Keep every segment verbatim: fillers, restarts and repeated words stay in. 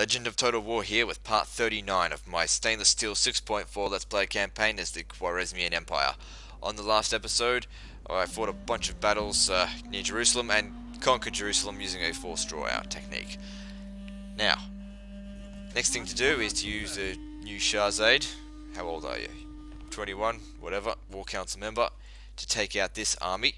Legend of Total War here with part thirty-nine of my Stainless Steel six point four Let's Play campaign as the Khwarezmian Empire. On the last episode, I fought a bunch of battles uh, near Jerusalem and conquered Jerusalem using a forced draw-out technique. Now, next thing to do is to use the new Shah Zaid. How old are you? twenty-one, whatever, War Council member, to take out this army.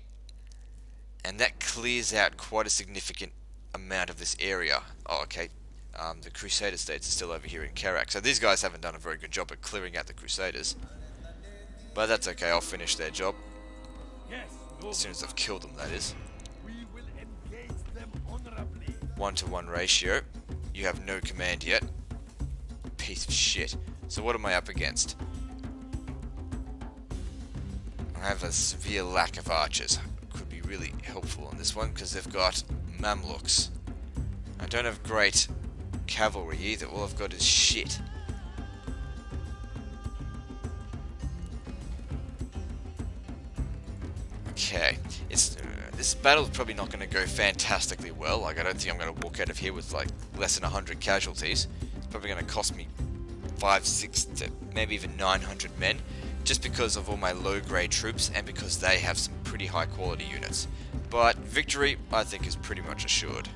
And that clears out quite a significant amount of this area. Oh, okay. Um, the Crusader states are still over here in Kerak, so these guys haven't done a very good job at clearing out the Crusaders. But that's okay, I'll finish their job. As soon as I've killed them, that is. One to one ratio. You have no command yet. Piece of shit. So what am I up against? I have a severe lack of archers. Could be really helpful on this one, because they've got Mamluks. I don't have great cavalry either, all I've got is shit. Okay, it's, uh, this battle's probably not going to go fantastically well. Like, I don't think I'm going to walk out of here with like less than one hundred casualties. It's probably going to cost me five, six, to maybe even nine hundred men, just because of all my low-grade troops and because they have some pretty high-quality units. But victory, I think, is pretty much assured.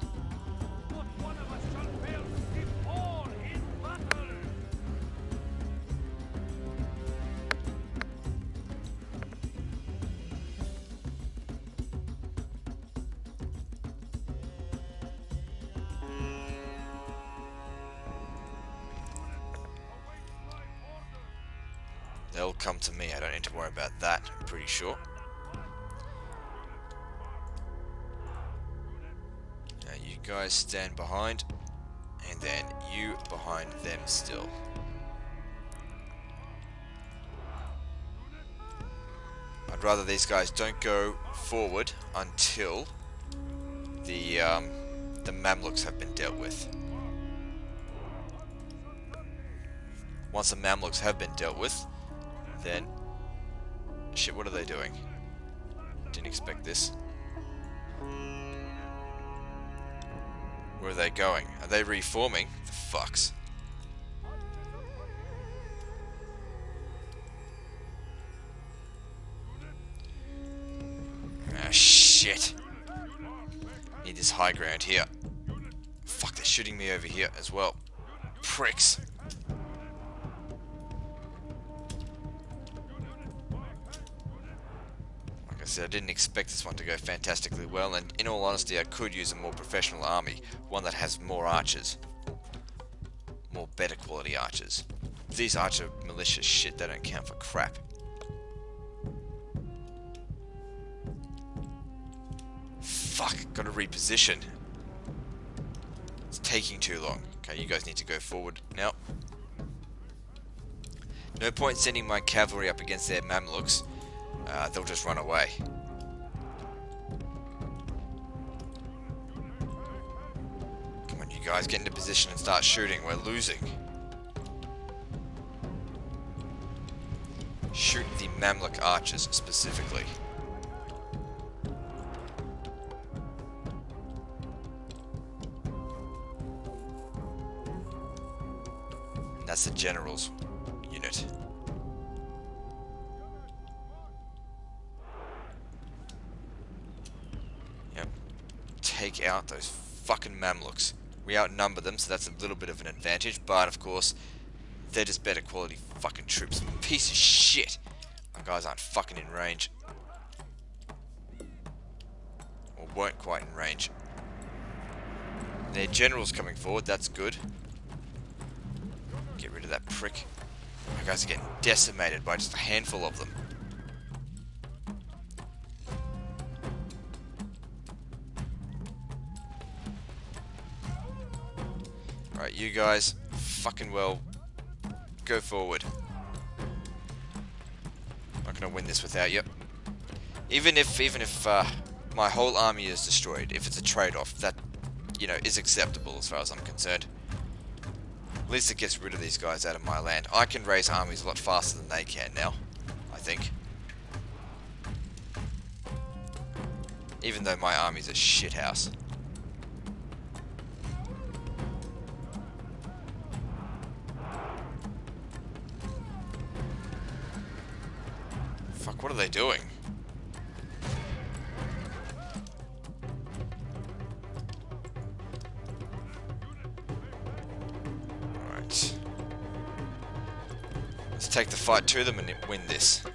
They'll come to me, I don't need to worry about that, I'm pretty sure. Now you guys stand behind, and then you behind them still. I'd rather these guys don't go forward until the, um, the Mamluks have been dealt with. Once the Mamluks have been dealt with, then... Shit, what are they doing? Didn't expect this. Where are they going? Are they reforming? The fucks. Ah, shit. Need this high ground here. Fuck, they're shooting me over here as well. Pricks. I didn't expect this one to go fantastically well, and in all honesty I could use a more professional army, one that has more archers, more better quality archers. These archer militia shit, they don't count for crap. Fuck, gotta reposition. It's taking too long. Okay, you guys need to go forward now. No point sending my cavalry up against their Mamluks. Uh, they'll just run away. Come on, you guys, get into position and start shooting. We're losing. Shoot the Mamluk archers specifically. And that's the general's unit. Take out those fucking Mamluks. We outnumber them, so that's a little bit of an advantage, but of course, they're just better quality fucking troops. Piece of shit! My guys aren't fucking in range. Or weren't quite in range. Their general's coming forward, that's good. Get rid of that prick. My guys are getting decimated by just a handful of them. Alright, you guys, fucking well, go forward. Not gonna win this without you. Even if, even if uh, my whole army is destroyed, if it's a trade-off, that, you know, is acceptable as far as I'm concerned. At least it gets rid of these guys out of my land. I can raise armies a lot faster than they can now, I think. Even though my army's a shithouse. Fuck, what are they doing? Alright. Let's take the fight to them and win this. Look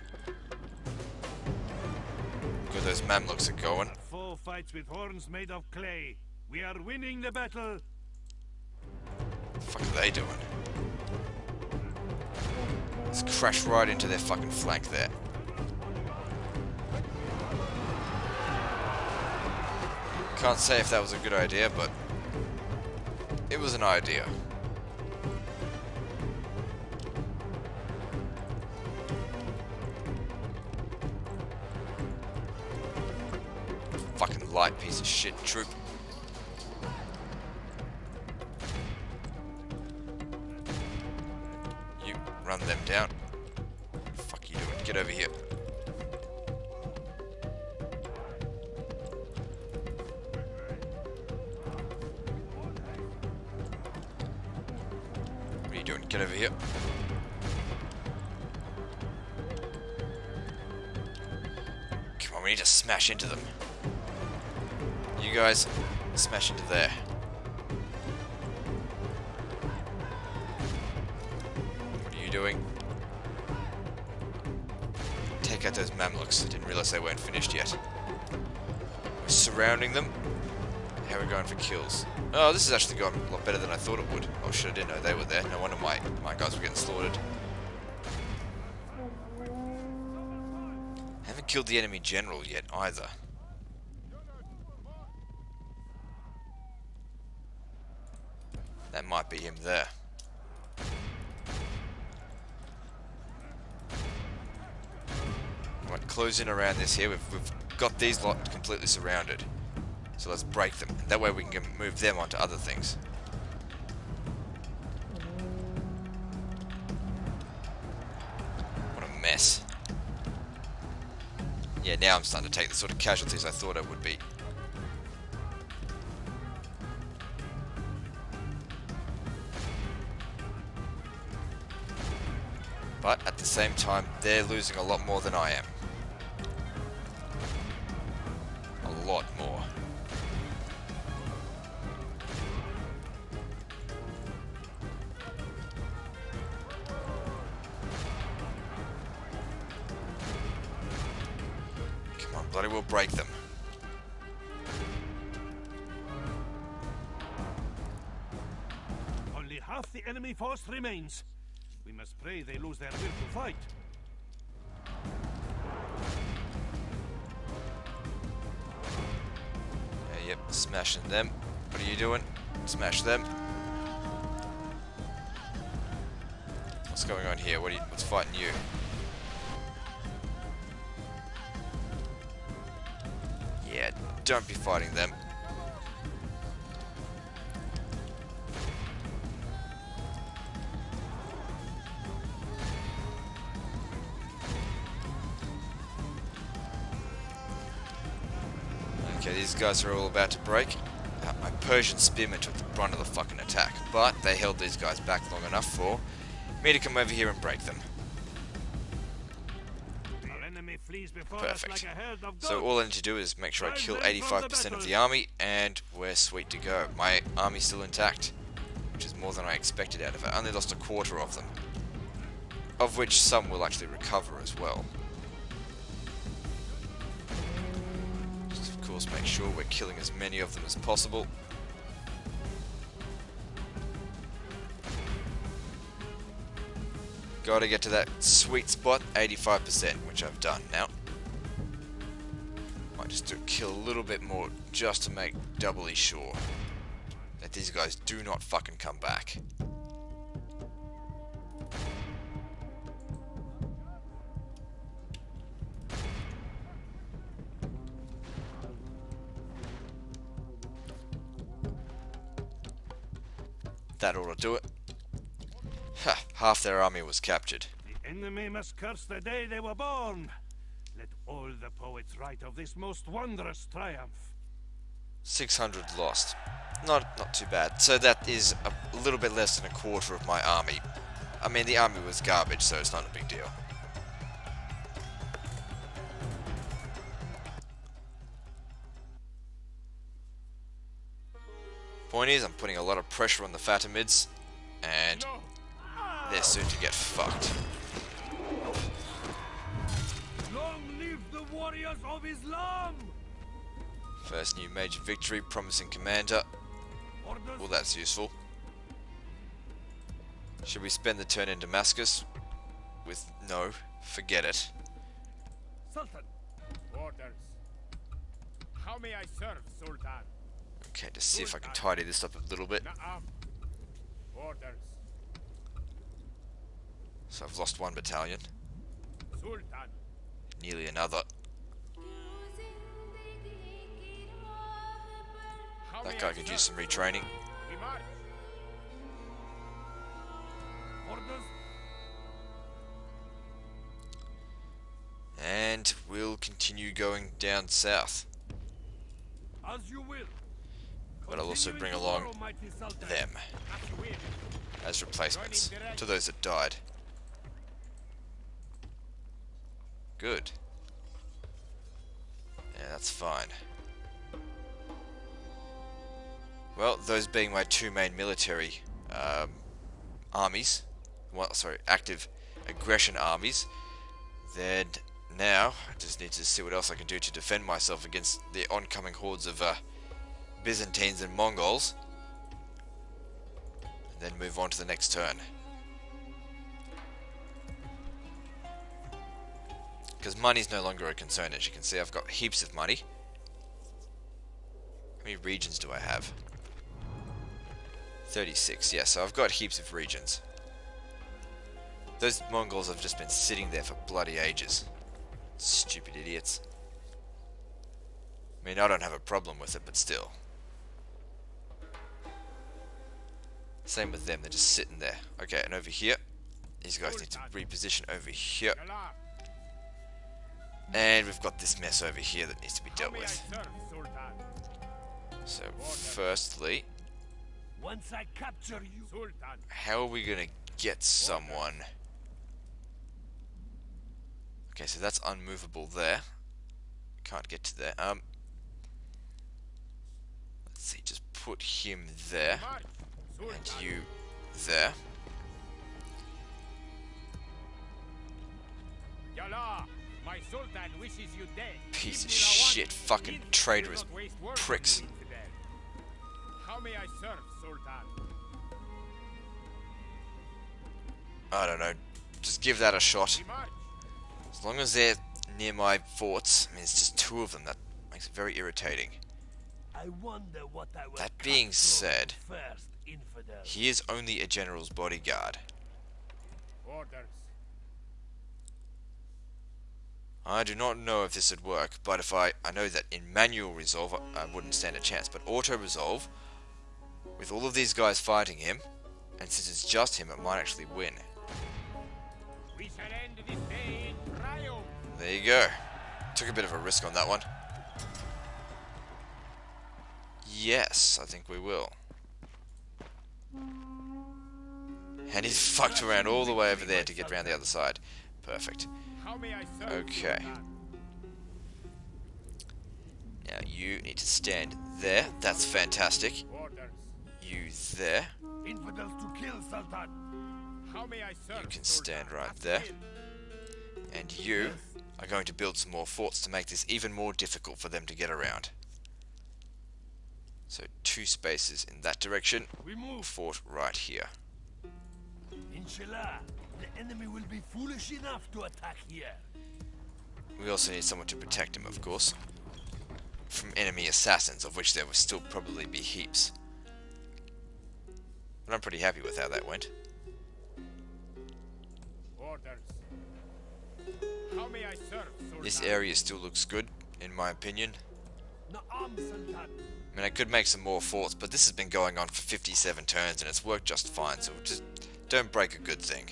at those Mamluks are going. Four fights with horns made of clay. We are winning the battle. What the fuck are they doing? Let's crash right into their fucking flank there. Can't say if that was a good idea, but it was an idea. Fucking light piece of shit troop. Run them down. Fuck you doing? Get over here. What are you doing? Get over here. Come on, we need to smash into them. You guys, smash into there. Doing. Take out those Mamluks. I didn't realize they weren't finished yet. We're surrounding them. How are we going for kills? Oh, this has actually gone a lot better than I thought it would. Oh shit, I didn't know they were there. No wonder my, my guys were getting slaughtered. I haven't killed the enemy general yet either. That might be him there. Close in around this here. We've, we've got these lot completely surrounded. So let's break them. That way we can move them onto other things. What a mess. Yeah, now I'm starting to take the sort of casualties I thought I would be. But at the same time, they're losing a lot more than I am. A lot more. Come on, bloody well break them. Only half the enemy force remains. We must pray they lose their will to fight. Yep, smashing them. What are you doing? Smash them. What's going on here? What are you, what's fighting you? Yeah, don't be fighting them. Okay, these guys are all about to break. Uh, my Persian spearmen took the brunt of the fucking attack, but they held these guys back long enough for me to come over here and break them. Perfect. So all I need to do is make sure I kill eighty-five percent of the army, and we're sweet to go. My army's still intact, which is more than I expected out of it. I only lost a quarter of them, of which some will actually recover as well. Make sure we're killing as many of them as possible. Gotta get to that sweet spot, eighty-five percent, which I've done now. Might just do kill a little bit more just to make doubly sure that these guys do not fucking come back. That ought to do it. Ha! Half their army was captured. The enemy must curse the day they were born. Let all the poets write of this most wondrous triumph. six hundred lost. Not, not too bad. So that is a little bit less than a quarter of my army. I mean, the army was garbage, so it's not a big deal. point is, I'm putting a lot of pressure on the Fatimids, and they're soon to get fucked. Long live the warriors of Islam! First new major victory, promising commander. Well, that's useful. Should we spend the turn in Damascus? With no, forget it. Sultan, orders. How may I serve, Sultan? Okay, to see if I can tidy this up a little bit. Orders. So I've lost one battalion. Sultan. Nearly another. That guy could use some retraining. And we'll continue going down south. As you will. But I'll also bring along them as replacements to those that died. Good. Yeah, that's fine. Well, those being my two main military um, armies, well, sorry, active aggression armies, then now I just need to see what else I can do to defend myself against the oncoming hordes of uh, Byzantines and Mongols, and then move on to the next turn. Because money's no longer a concern, as you can see, I've got heaps of money. How many regions do I have? thirty-six, yeah, so I've got heaps of regions. Those Mongols have just been sitting there for bloody ages. Stupid idiots. I mean, I don't have a problem with it, but still. Same with them, they're just sitting there. Okay, and over here, these guys need to reposition over here. And we've got this mess over here that needs to be dealt with. So, firstly, once I capture you, how are we gonna get someone? Okay, so that's unmovable there. Can't get to there. Um, let's see, just put him there and you there. Piece of shit, fucking traitorous pricks. How may I serve, Sultan? I don't know. Just give that a shot. As long as they're near my forts. I mean, it's just two of them. That makes it very irritating. I wonder what I will that being said, first, he is only a general's bodyguard. Orders. I do not know if this would work, but if I... I know that in manual resolve, I, I wouldn't stand a chance. But auto-resolve, with all of these guys fighting him, and since it's just him, it might actually win. We shall end this day in triumph. There you go. Took a bit of a risk on that one. Yes, I think we will. And he's fucked around all the way over there to get around the other side. Perfect. Okay. Now you need to stand there. That's fantastic. You there. You can stand right there. And you are going to build some more forts to make this even more difficult for them to get around. So two spaces in that direction. Fort right here. Inshallah. The enemy will be foolish enough to attack here. We also need someone to protect him, of course, from enemy assassins, of which there will still probably be heaps. But I'm pretty happy with how that went. Orders. How may I serve, Sultan? This area still looks good, in my opinion. I mean, I could make some more forts, but this has been going on for fifty-seven turns, and it's worked just fine. So just don't break a good thing.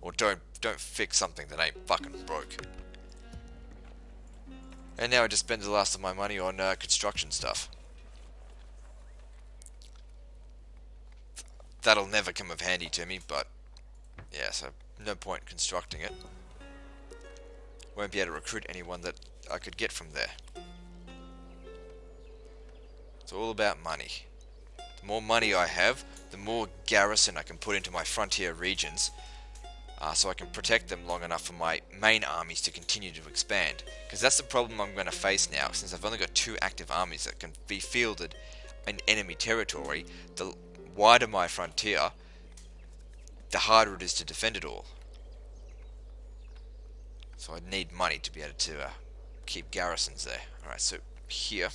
Or don't don't fix something that ain't fucking broke. And now I just spend the last of my money on uh, construction stuff. That'll never come of handy to me, but yeah, so no point constructing it. Won't be able to recruit anyone that I could get from there. It's all about money. The more money I have, the more garrison I can put into my frontier regions, uh, so I can protect them long enough for my main armies to continue to expand. Because that's the problem I'm going to face now, since I've only got two active armies that can be fielded in enemy territory. The wider my frontier, the harder it is to defend it all. So I need money to be able to uh, keep garrisons there. Alright, so here,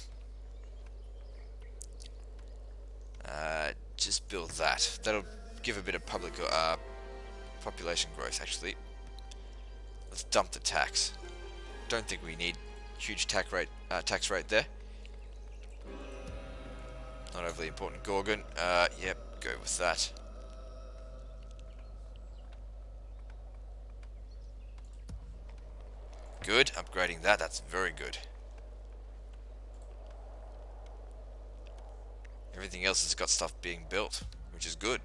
uh, just build that. That'll give a bit of public uh, population growth, actually. Let's dump the tax. Don't think we need huge tax rate, uh, tax rate there. Not overly important. Gorgon, uh, yep, go with that. Good, upgrading that, that's very good. Everything else has got stuff being built, which is good.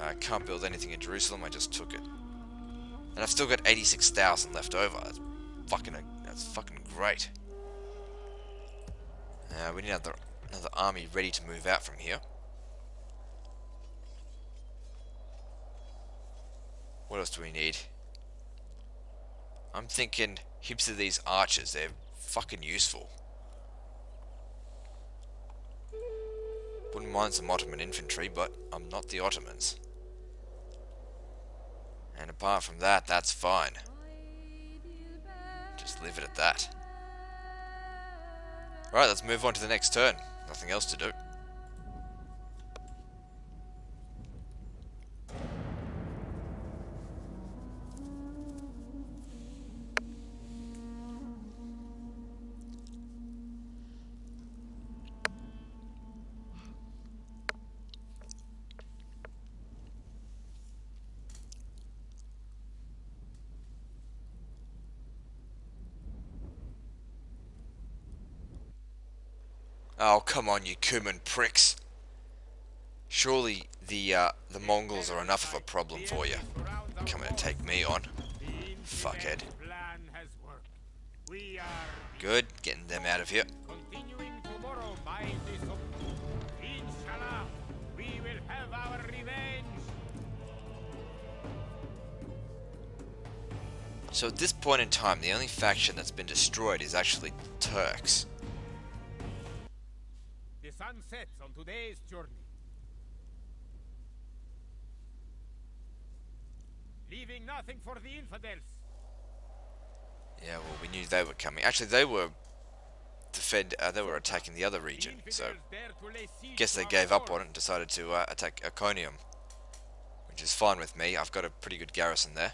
I uh, can't build anything in Jerusalem, I just took it. And I've still got eighty-six thousand left over, that's fucking, that's fucking great. Uh, we need another, another army ready to move out from here. What else do we need? I'm thinking heaps of these archers, they're fucking useful. Wouldn't mind some Ottoman infantry, but I'm not the Ottomans. And apart from that, that's fine. Just leave it at that. Right, let's move on to the next turn. Nothing else to do. Oh, come on, you Kuman pricks. Surely the uh, the Mongols are enough of a problem for you. Coming to take me on. Fuckhead. Good, getting them out of here. So at this point in time, the only faction that's been destroyed is actually Turks. Sun sets on today's journey. Leaving nothing for the infidels. Yeah, well, we knew they were coming. Actually, they were defend. Uh, they were attacking the other region, so guess they gave up on it and decided to uh, attack Iconium, which is fine with me. I've got a pretty good garrison there.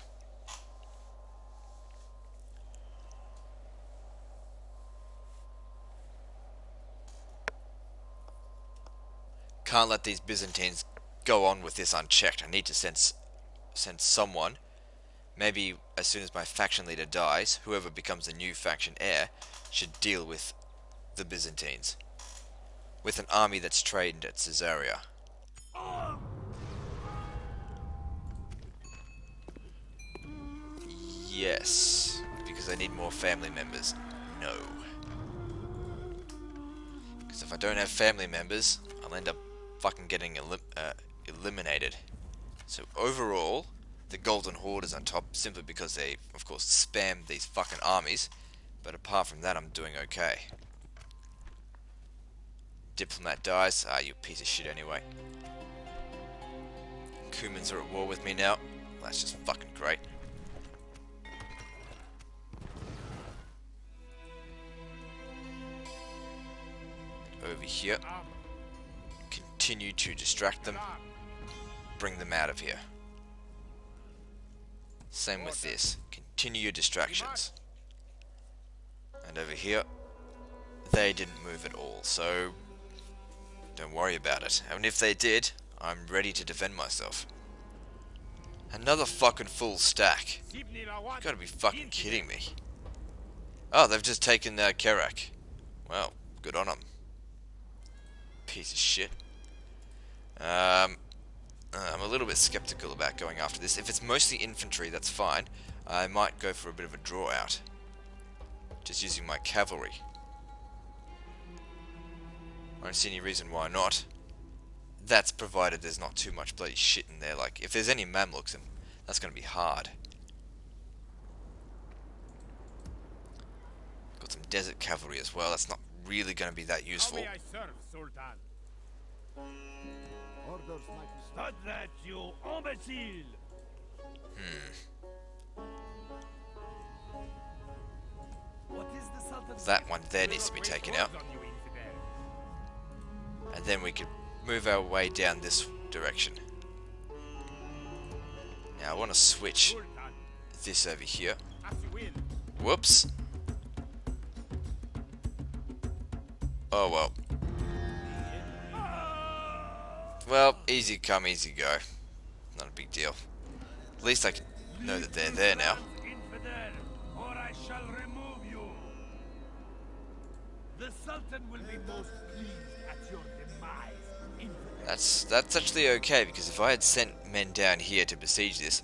Can't let these Byzantines go on with this unchecked. I need to send, send someone, maybe as soon as my faction leader dies, whoever becomes the new faction heir should deal with the Byzantines with an army that's trained at Caesarea. Yes, because I need more family members. No. Because if I don't have family members, I'll end up fucking getting elim uh, eliminated. So overall, the Golden Horde is on top, simply because they, of course, spam these fucking armies. But apart from that, I'm doing okay. Diplomat dies. Ah, you piece of shit anyway. Kumans are at war with me now. That's just fucking great. Over here. Continue to distract them, bring them out of here. Same with this, continue your distractions. And over here, they didn't move at all, so don't worry about it. And if they did, I'm ready to defend myself. Another fucking full stack. You've gotta be fucking kidding me. Oh, they've just taken uh, Kerak. Well, good on them. Piece of shit. Um, I'm a little bit skeptical about going after this. If it's mostly infantry, that's fine. I might go for a bit of a draw out. Just using my cavalry. I don't see any reason why not. That's provided there's not too much bloody shit in there. Like, if there's any Mamluks, then that's going to be hard. Got some desert cavalry as well. That's not really going to be that useful. How may I serve, Sultan? Orders might be that you imbecile. Hmm. What is the Sultan? That one there needs to be taken out. And then we could move our way down this direction. Now I want to switch this over here. Whoops. Oh well. Well, easy come, easy go. Not a big deal. At least I can know that they're there now. The Sultan will be most pleased at your demise. That's that's actually okay, because if I had sent men down here to besiege this,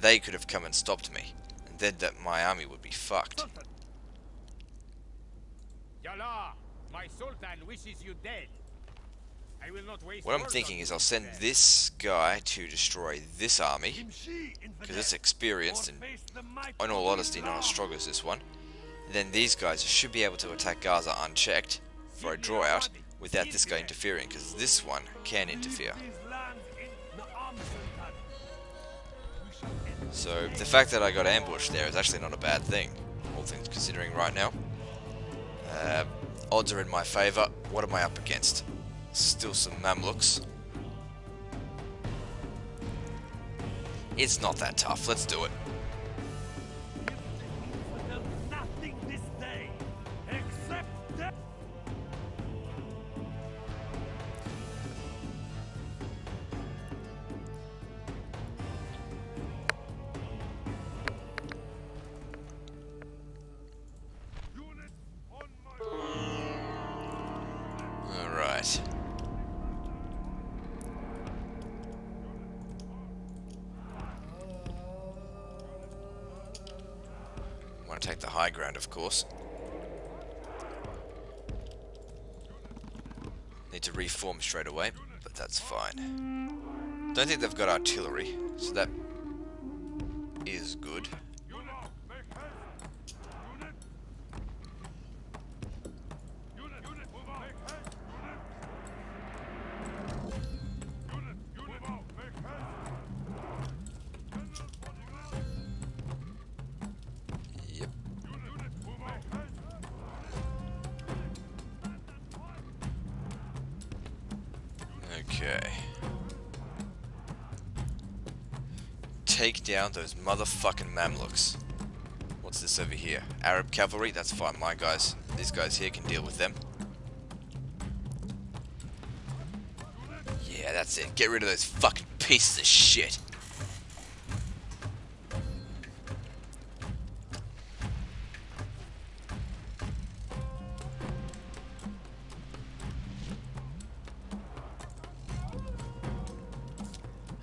they could have come and stopped me, and then that my army would be fucked. Yala, my Sultan wishes you dead. I will not waste. What I'm thinking is I'll send this guy to destroy this army, because it's experienced and, in all honesty, not as strong as this one. Then these guys should be able to attack Gaza unchecked for a drawout without this guy interfering, because this one can interfere. So the fact that I got ambushed there is actually not a bad thing, all things considering right now. Uh, odds are in my favour. What am I up against? Still some Mamluks. It's not that tough. Let's do it. Take the high ground, of course. Need to reform straight away, but that's fine. Don't think they've got artillery, so that is good. Okay. Take down those motherfucking Mamluks. What's this over here? Arab cavalry? That's fine, my guys. These guys here can deal with them. Yeah, that's it. Get rid of those fucking pieces of shit.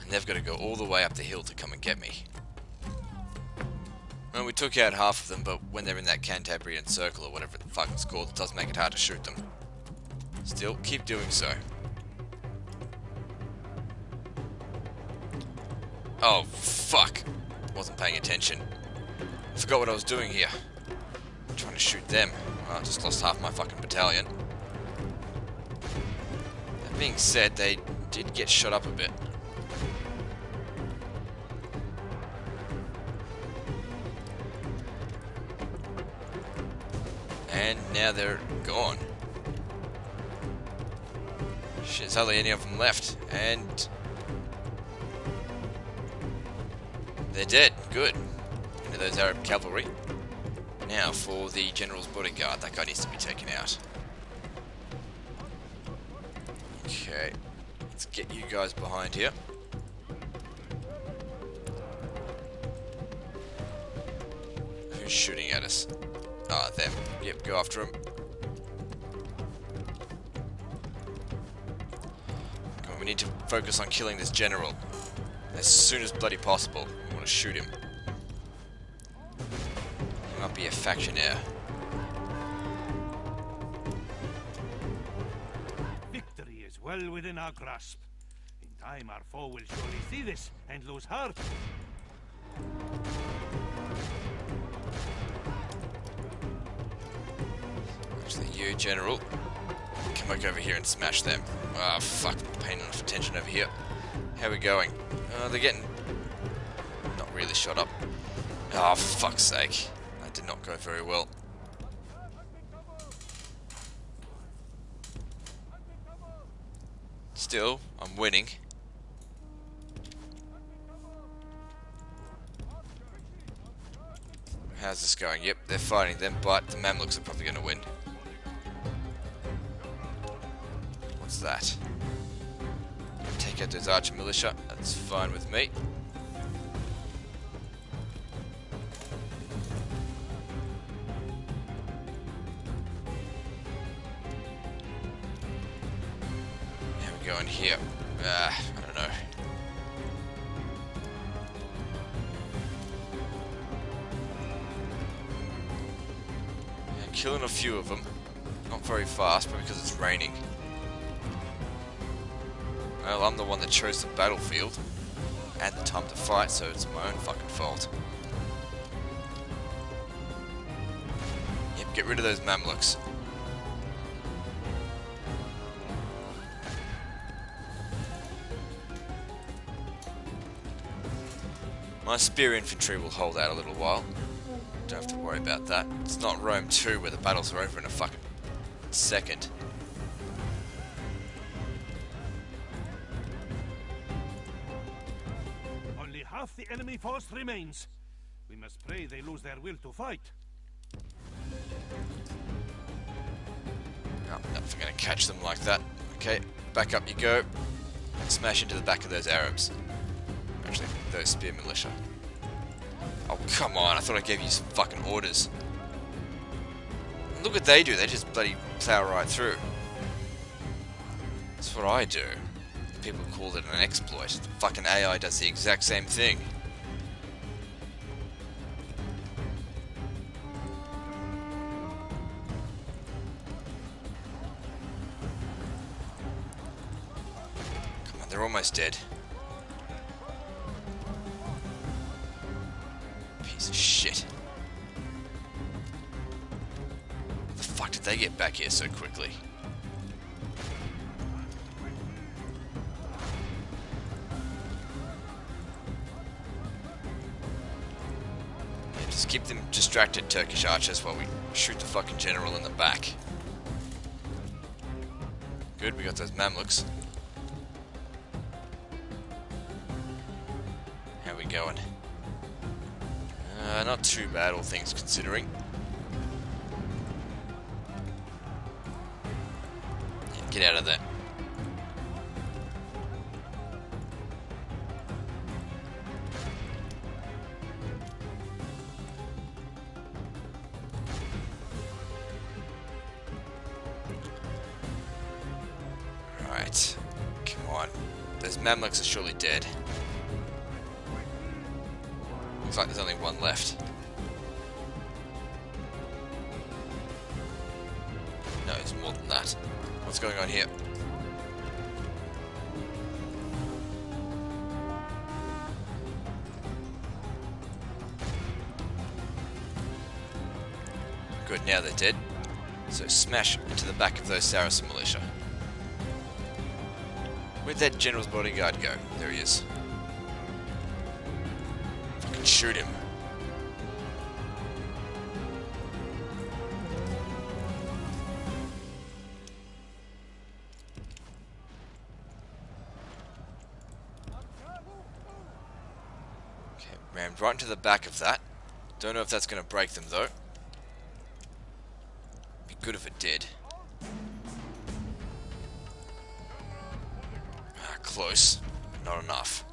They've got to go all the way up the hill to come and get me. Well, we took out half of them, but when they're in that Cantabrian circle or whatever the fuck it's called, it does make it hard to shoot them. Still, keep doing so. Oh, fuck. Wasn't paying attention. Forgot what I was doing here. I'm trying to shoot them. Well, I just lost half my fucking battalion. That being said, they did get shot up a bit. And now they're gone. Shit, there's hardly any of them left. And they're dead. Good. Into those Arab cavalry. Now for the general's bodyguard. That guy needs to be taken out. Okay. Let's get you guys behind here. Who's shooting at us? Ah, them. Yep, go after him. On, we need to focus on killing this general as soon as bloody possible. We want to shoot him. He might be a factionaire. well within our grasp. In time, our foe will surely see this and lose heart. Watch the U, General. Come back over here and smash them. Ah, oh, fuck. Paying enough attention over here. How are we going? Uh, they're getting... not really shot up. Ah, oh, fuck's sake. That did not go very well. Still, I'm winning. How's this going? Yep, they're fighting them, but the Mamluks are probably going to win. What's that? Take out those archer militia. That's fine with me. Going here. Uh, I don't know. Yeah, killing a few of them. Not very fast, but because it's raining. Well, I'm the one that chose the battlefield and the time to fight, so it's my own fucking fault. Yep, get rid of those Mamluks. My spear infantry will hold out a little while. Don't have to worry about that. It's not Rome two where the battles are over in a fucking second. Only half the enemy force remains. We must pray they lose their will to fight. Oh, if I'm gonna catch them like that. Okay, back up you go. Smash into the back of those Arabs. Actually, those spear militia. Oh, come on, I thought I gave you some fucking orders. Look what they do, they just bloody plow right through. That's what I do. People call it an exploit. The fucking A I does the exact same thing. Come on, they're almost dead. They get back here so quickly. Yeah, just keep them distracted, Turkish archers, while we shoot the fucking general in the back. Good, we got those Mamluks. How we going? Uh, not too bad, all things considering. Get out of there. Right. Come on. Those Mamluks are surely dead. Looks like there's only one left. No, it's more than that. What's going on here? Good, now they're dead. So smash into the back of those Saracen militia. Where'd that general's bodyguard go? There he is. Fucking shoot him. Rammed right into the back of that. Don't know if that's going to break them though. Be good if it did. Ah, close, but not enough.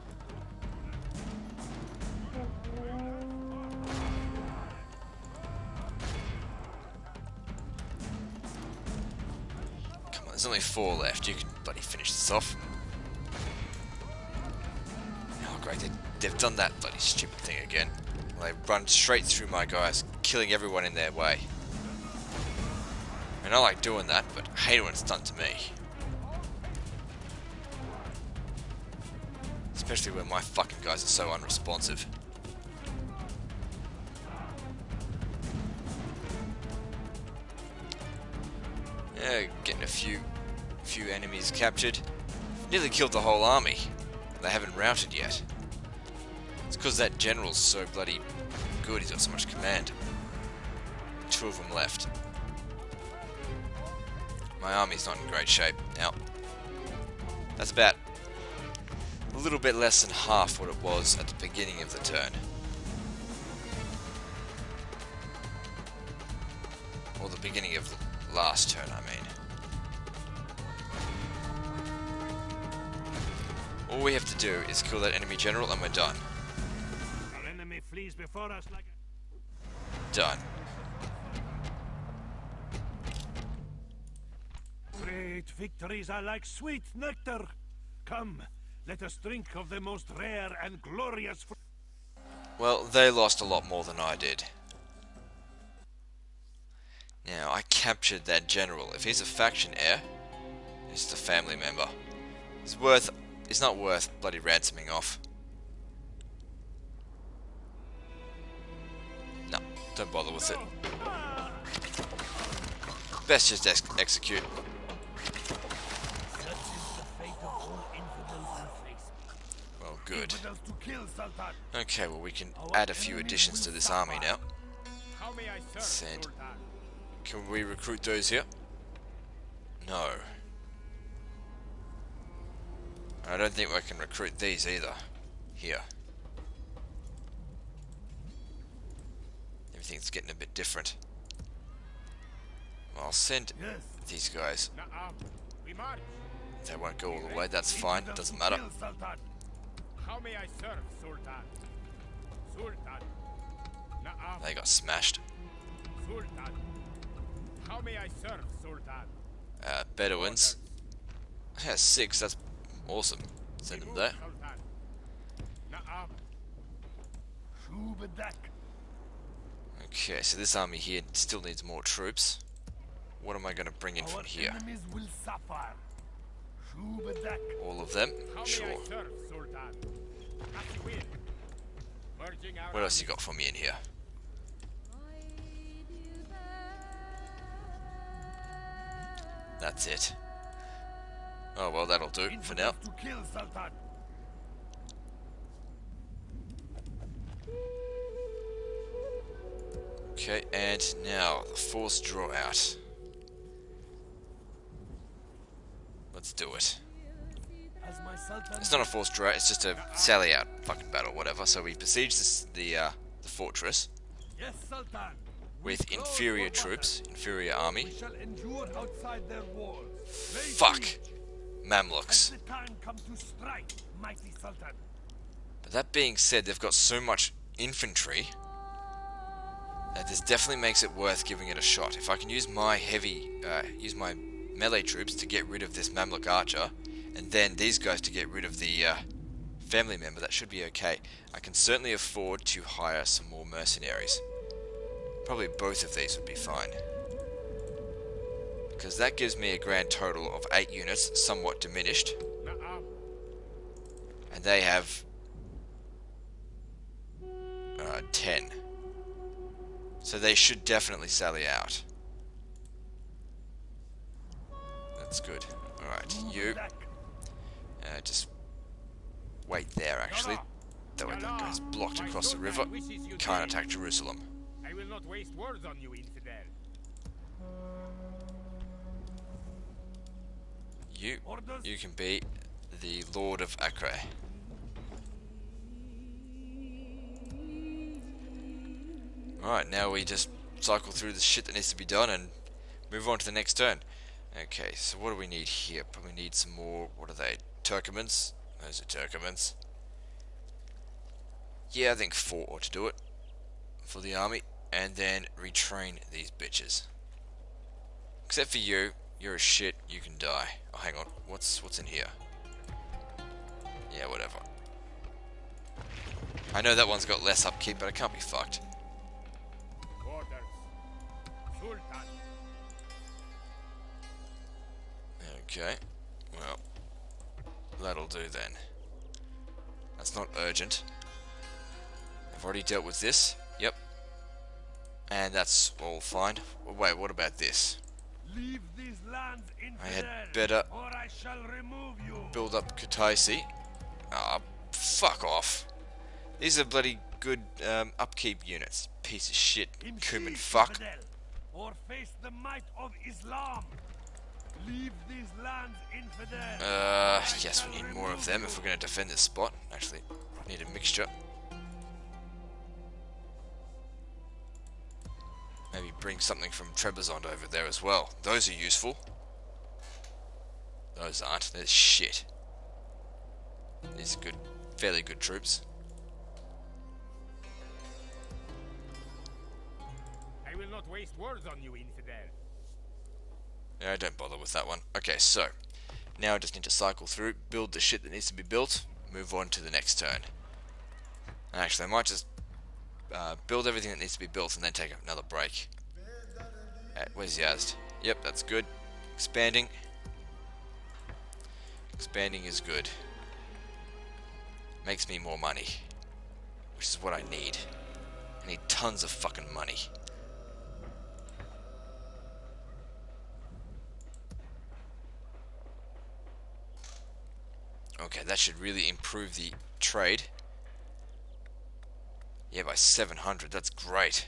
Come on, there's only four left. You can bloody finish this off. Oh great, they They've done that bloody stupid thing again. They run straight through my guys, killing everyone in their way. And I like doing that, but I hate when it's done to me. Especially when my fucking guys are so unresponsive. Yeah, getting a few, few enemies captured. Nearly killed the whole army. They haven't routed yet. It's because that general's so bloody good, he's got so much command. Two of them left. My army's not in great shape. Now, that's about a little bit less than half what it was at the beginning of the turn. Or the beginning of the last turn, I mean. All we have to do is kill that enemy general and we're done. Our enemy flees before us like a... Done. Great victories are like sweet nectar. Come, let us drink of the most rare and glorious... Well, they lost a lot more than I did. Now, I captured that general. If he's a faction heir, it's the family member. It's worth... It's not worth bloody ransoming off. No, don't bother with it. Best just ex execute. Well, good. Okay, well, we can add a few additions to this army now. Send. Can we recruit those here? No. I don't think I can recruit these either. Here. Everything's getting a bit different. I'll send these guys. They won't go all the way, that's fine, doesn't matter. They got smashed. Uh, Bedouins. Yeah, six, that's awesome. Send him there. Okay, so this army here still needs more troops. What am I going to bring in from here? All of them? Sure. What else you got for me in here? That's it. Oh well, that'll do for now. Okay, and now the forced draw out. Let's do it. It's not a forced draw out, it's just a sally out fucking battle, whatever. So we besiege this, the uh, the fortress with inferior troops, inferior army. Fuck. Mamluks. But that being said, they've got so much infantry that this definitely makes it worth giving it a shot. If I can use my heavy, uh, use my melee troops to get rid of this Mamluk archer, and then these guys to get rid of the uh, family member, that should be okay. I can certainly afford to hire some more mercenaries. Probably both of these would be fine. Because that gives me a grand total of eight units, somewhat diminished. And they have... Uh, ten. So they should definitely sally out. That's good. Alright, you... Uh, just... Wait there, actually. That way that guy's blocked across the river. Can't attack Jerusalem. I will not waste words on you, infidel. You, you can be the Lord of Acre. Alright, now we just cycle through the shit that needs to be done and move on to the next turn. Okay, so what do we need here? Probably need some more, what are they, Turkomans? Those are Turkomans. Yeah, I think four ought to do it for the army. And then retrain these bitches. Except for you. You're a shit, you can die. Oh, hang on, what's what's in here? Yeah, whatever. I know that one's got less upkeep, but I can't be fucked. Okay, well, that'll do then. That's not urgent. I've already dealt with this. Yep. And that's all fine. Wait, what about this? Leave these lands in I had better or I shall remove you. Build up Kutaisi. Ah, oh, fuck off. These are bloody good um, upkeep units. Piece of shit, Kuman fuck. Or face the might of Islam. Leave these lands infidel. Uh, yes, we need more of them if we're going to defend this spot. Actually, we need a mixture. Maybe bring something from Trebizond over there as well. Those are useful. Those aren't. They're shit. These are good, fairly good troops. I will not waste words on you, infidel. No, don't bother with that one. Okay, so now I just need to cycle through, build the shit that needs to be built, move on to the next turn. Actually, I might just uh, build everything that needs to be built and then take another break. Uh, where's Yazd? Yep, that's good. Expanding. Expanding is good. Makes me more money, which is what I need. I need tons of fucking money. Okay, that should really improve the trade. Yeah, by seven hundred, that's great.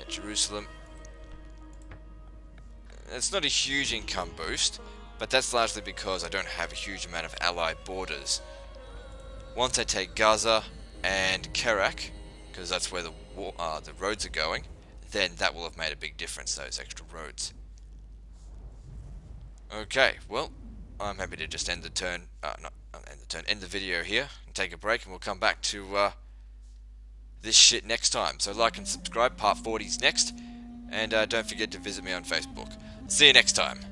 At Jerusalem. It's not a huge income boost, but that's largely because I don't have a huge amount of allied borders. Once I take Gaza and Kerak, because that's where the, war, uh, the roads are going, then that will have made a big difference, those extra roads. Okay, well, I'm happy to just end the turn, uh, not end the turn, end the video here, and take a break, and we'll come back to uh, this shit next time. So like and subscribe, part forty's next, and uh, don't forget to visit me on Facebook. See you next time.